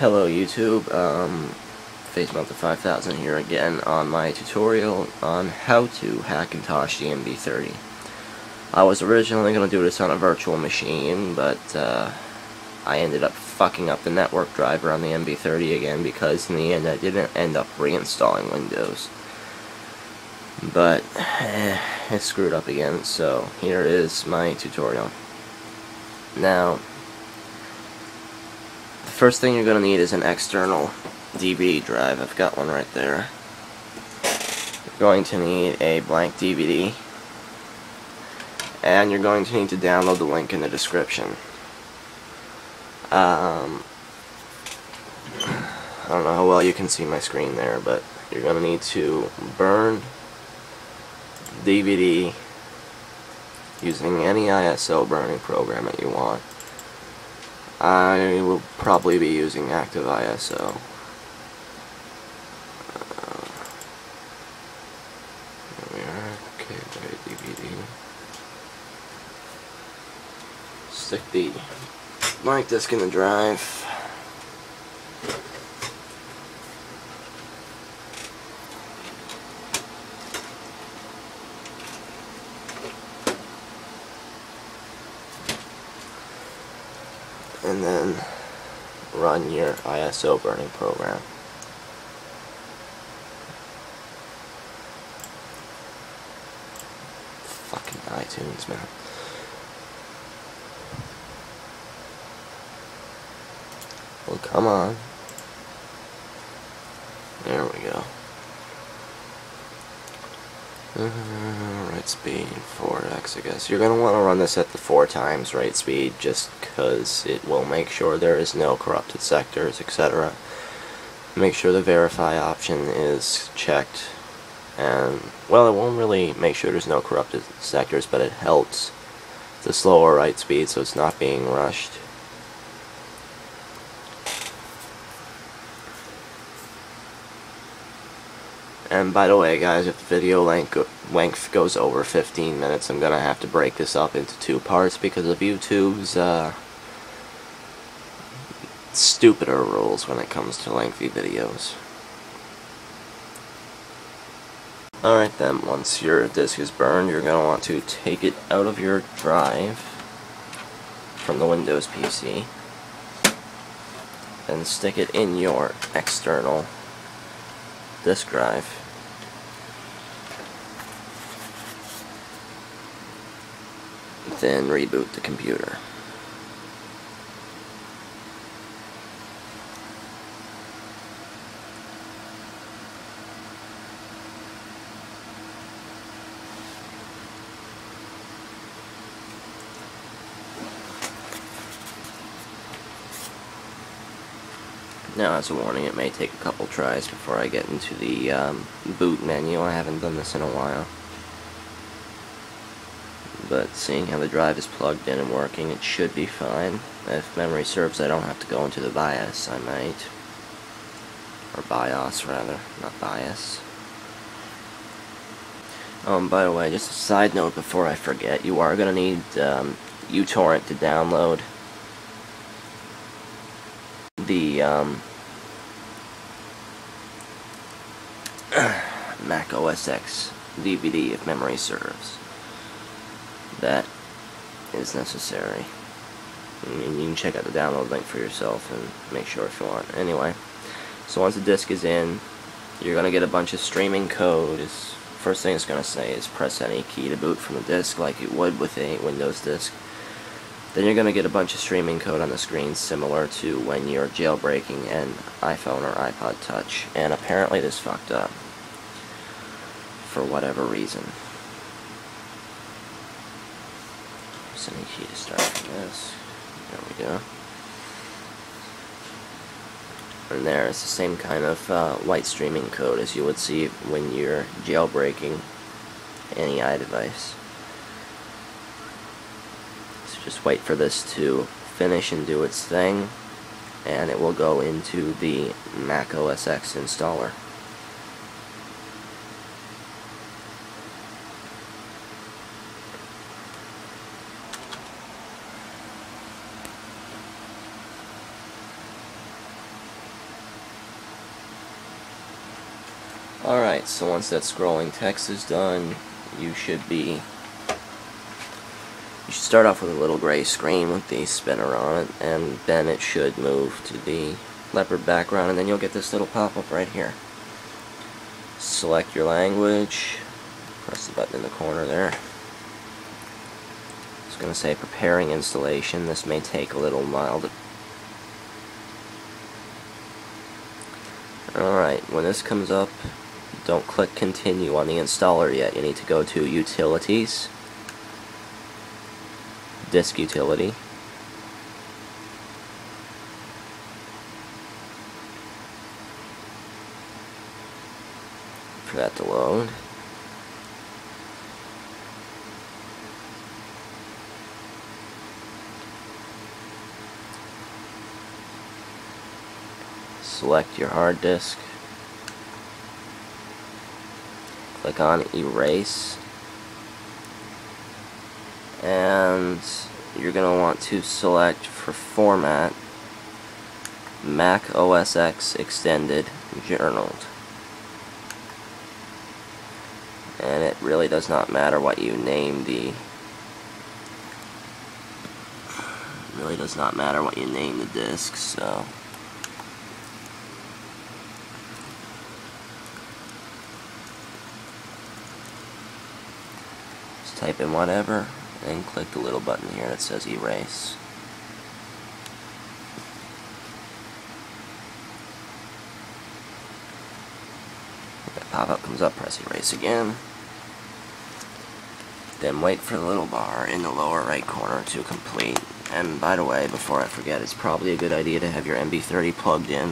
Hello YouTube, TheFacemelter5000 here again on my tutorial on how to hackintosh the NB30. I was originally going to do this on a virtual machine, but I ended up fucking up the network driver on the NB30 again because in the end I didn't end up reinstalling Windows. But it screwed up again, so here is my tutorial. Now, first thing you're going to need is an external DVD drive. I've got one right there. You're going to need a blank DVD, and you're going to need to download the link in the description. I don't know how well you can see my screen there, but you're going to need to burn DVD using any ISO burning program that you want. I will probably be using active ISO. There we are. Okay, right, DVD. Stick the mic disc in the drive. And then run your ISO burning program. Fucking iTunes, man. Well, come on. There we go. Write speed 4x, I guess. You're going to want to run this at the 4x write speed just because it will make sure there is no corrupted sectors, etc. Make sure the verify option is checked. And, well, it won't really make sure there's no corrupted sectors, but it helps the slower write speed so it's not being rushed. And by the way, guys, if the video length goes over 15 minutes, I'm going to have to break this up into two parts because of YouTube's stupider rules when it comes to lengthy videos. Alright then, once your disk is burned, you're going to want to take it out of your drive from the Windows PC and stick it in your external disk drive. Then reboot the computer. Now, as a warning, it may take a couple tries before I get into the boot menu. I haven't done this in a while. But seeing how the drive is plugged in and working, it should be fine. If memory serves, I don't have to go into the BIOS, I might. Or BIOS, rather, not BIOS. By the way, just a side note before I forget, you are going to need uTorrent to download the Mac OS X DVD if memory serves. That is necessary. And you can check out the download link for yourself and make sure if you want. Anyway, so once the disk is in, you're going to get a bunch of streaming code. First thing it's going to say is press any key to boot from the disk like you would with a Windows disk. Then you're going to get a bunch of streaming code on the screen similar to when you're jailbreaking an iPhone or iPod Touch. And apparently this fucked up for whatever reason. Press any key to start from this. There we go. And there, it's the same kind of white streaming code as you would see when you're jailbreaking any iDevice. Just wait for this to finish and do its thing, and it will go into the Mac OS X installer. Alright, so once that scrolling text is done, you should start off with a little gray screen with the spinner on it, and then it should move to the leopard background, and then you'll get this little pop-up right here. Select your language, press the button in the corner there. It's going to say preparing installation. This may take a little while. Alright, when this comes up, don't click continue on the installer yet. You need to go to Utilities, Disk Utility, for that to load. Select your hard disk, click on erase, and you're going to want to select for format Mac OS X extended journaled, and it really does not matter what you name the disk, so type in whatever, and click the little button here that says erase. If that pop-up comes up, press erase again. Then wait for the little bar in the lower right corner to complete. And by the way, before I forget, it's probably a good idea to have your NB30 plugged in.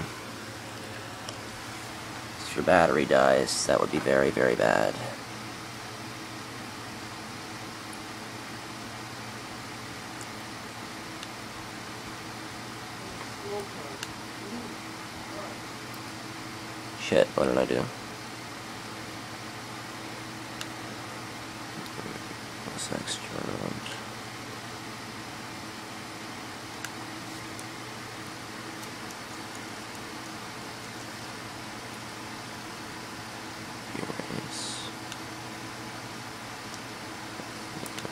If your battery dies, that would be very, very bad. Shit, what did I do?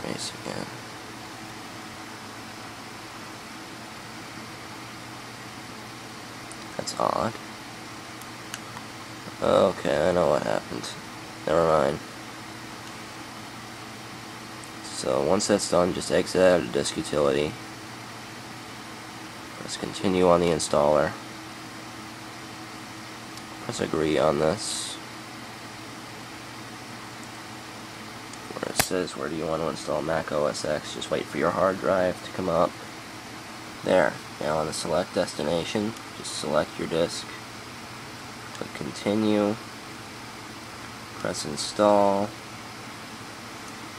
Erase again. That's odd. Okay, I know what happened. Never mind. So once that's done, just exit out of Disk Utility. Press continue on the installer. Press agree on this. Where it says where do you want to install Mac OS X, just wait for your hard drive to come up. There. Now on the select destination, just select your disk. Click continue, press install,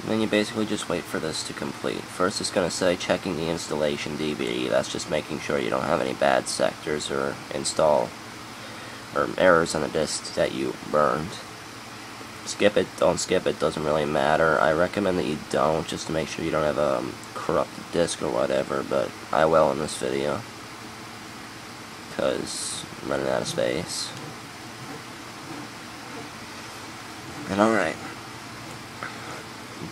and then you basically just wait for this to complete. First it's going to say checking the installation DB, that's just making sure you don't have any bad sectors or install or errors on the disk that you burned. Skip it, don't skip it, doesn't really matter. I recommend that you don't, just to make sure you don't have a corrupted disk or whatever, but I will in this video, because I'm running out of space. And alright,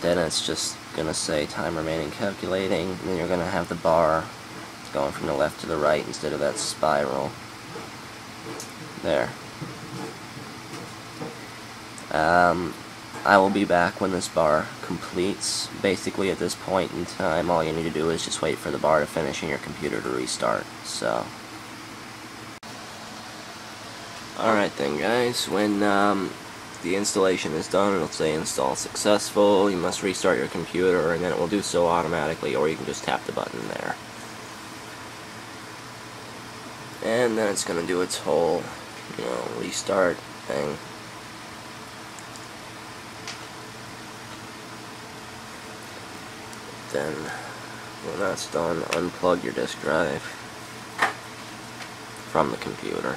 then it's just gonna say time remaining calculating, and then you're gonna have the bar going from the left to the right instead of that spiral. There. I will be back when this bar completes. Basically at this point in time, all you need to do is just wait for the bar to finish and your computer to restart, so. Alright then guys, when the installation is done, it'll say install successful, you must restart your computer, and then it will do so automatically, or you can just tap the button there. And then it's going to do its whole, you know, restart thing. Then, when that's done, unplug your disk drive from the computer.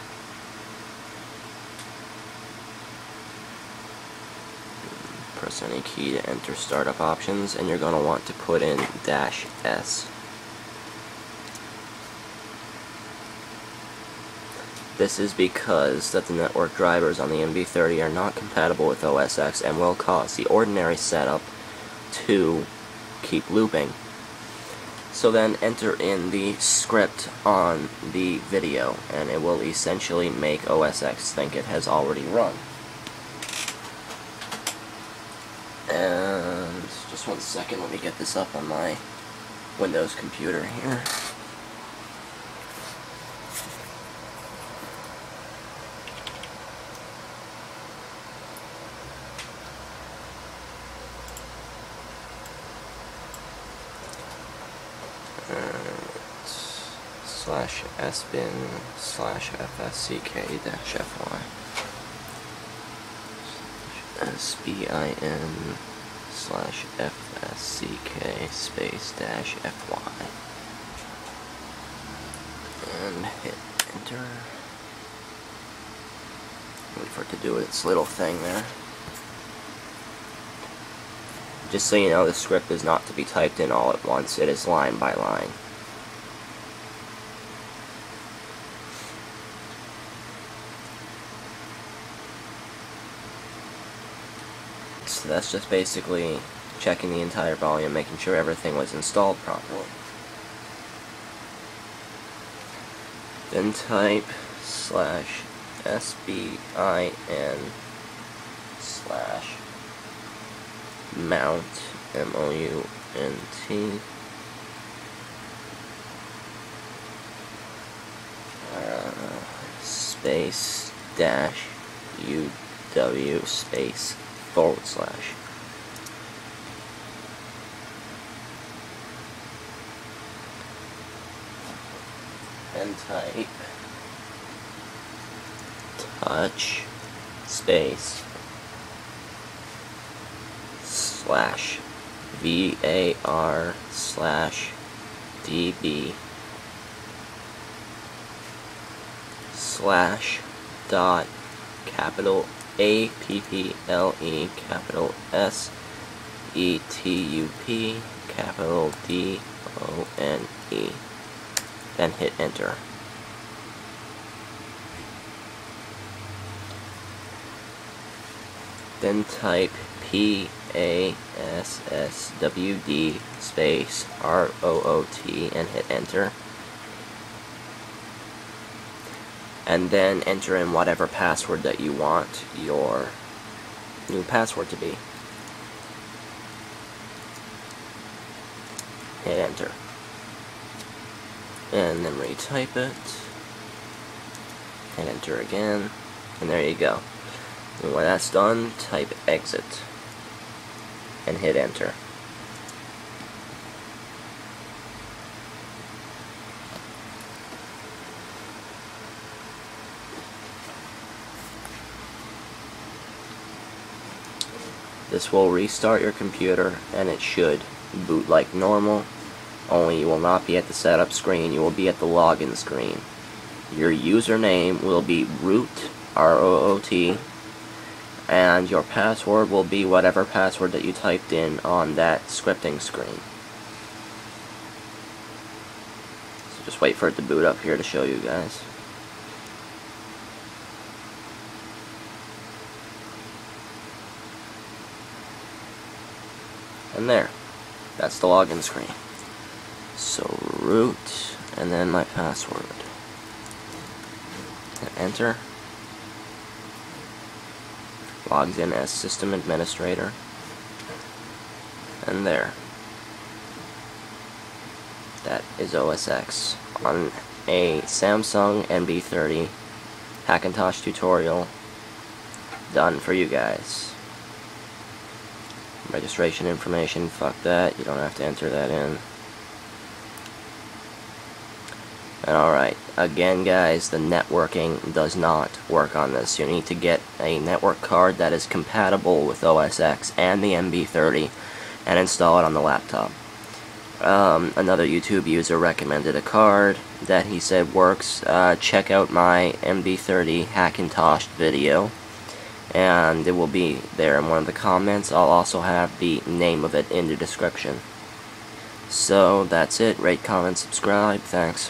Press any key to enter startup options, and you're going to want to put in -S. This is because that the network drivers on the NB30 are not compatible with OS X and will cause the ordinary setup to keep looping. So then enter in the script on the video, and it will essentially make OS X think it has already run. And just one second, let me get this up on my Windows computer here. /sbin/fsck-fy /sbin/fsck-fy and hit enter. Wait for it to do its little thing there. Just so you know, the script is not to be typed in all at once, it is line by line. So that's just basically checking the entire volume, making sure everything was installed properly. Then type /sbin/mount /uw// and type touch $/var/db/$APPLE_SETUP$DONE, then hit enter. Then type PASSWD ROOT and hit enter. And then enter in whatever password that you want your new password to be. Hit enter. And then retype it. And enter again. And there you go. And when that's done, type exit. And hit enter. This will restart your computer, and it should boot like normal, only you will not be at the setup screen, you will be at the login screen. Your username will be root, R-O-O-T, and your password will be whatever password that you typed in on that scripting screen. So just wait for it to boot up here to show you guys. And there, that's the login screen. So root, and then my password. And enter. Logs in as system administrator. And there. That is OS X on a Samsung NB30 Hackintosh tutorial done for you guys. Registration information, fuck that, you don't have to enter that in. And alright, again guys, the networking does not work on this. You need to get a network card that is compatible with OS X and the NB30 and install it on the laptop. Another YouTube user recommended a card that he said works. Check out my NB30 Hackintosh video, and it will be there in one of the comments. I'll also have the name of it in the description. So that's it. Rate, comment, subscribe. Thanks.